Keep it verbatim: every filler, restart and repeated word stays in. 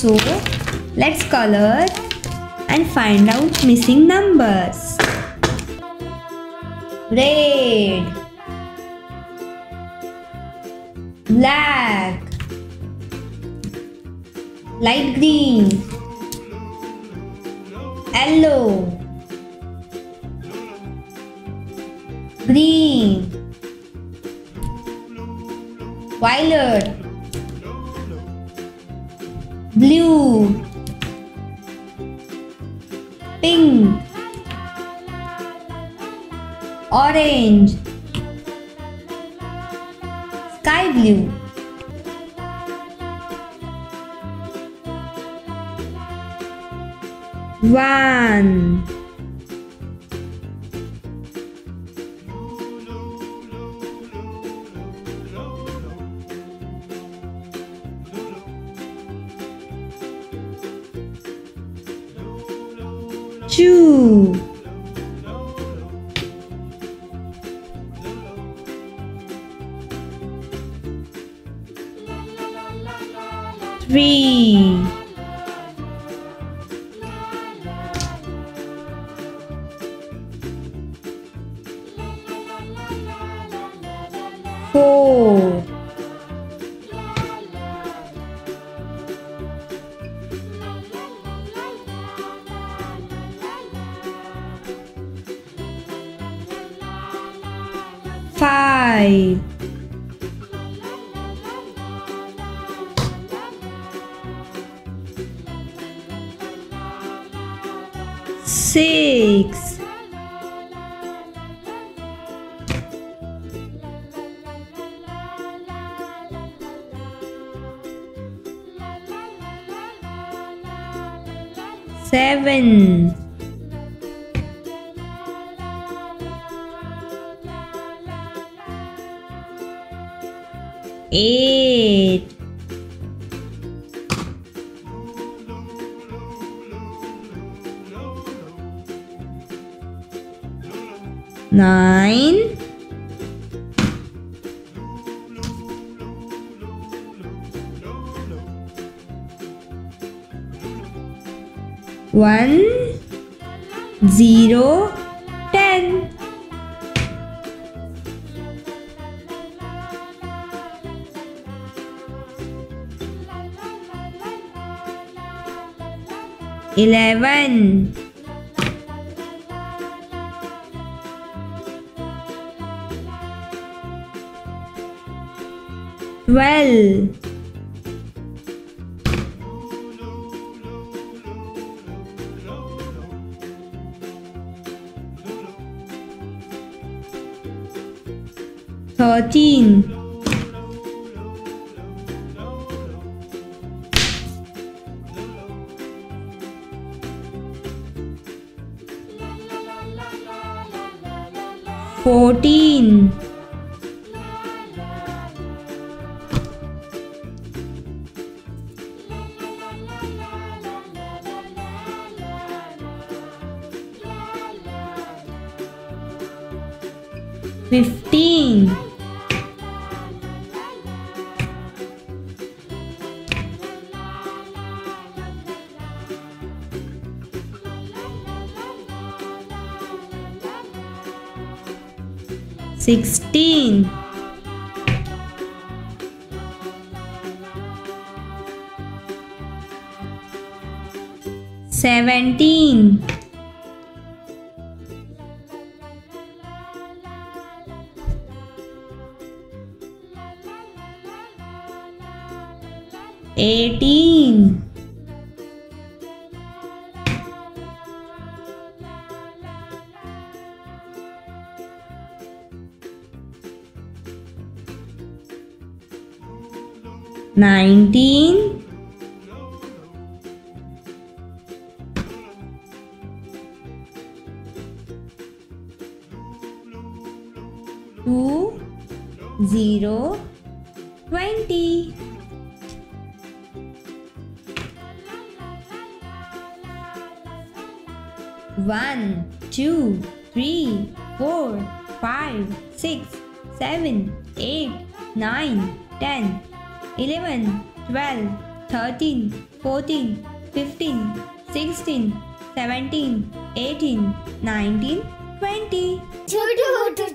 So let's color and find out missing numbers. Red, black, light green, yellow, green, violet, blue, pink, orange, sky blue. One, two, three, four, five, six, seven, eight, nine, one, zero, ten. Eleven, twelve, thirteen, fourteen, fifteen, sixteen, seventeen, eighteen, nineteen, two, zero, twenty. One, two, three, four, five, six, seven, eight, nine, ten. eleven, twelve, thirteen, fourteen, fifteen, sixteen, seventeen, eighteen, nineteen, twenty. Choo choo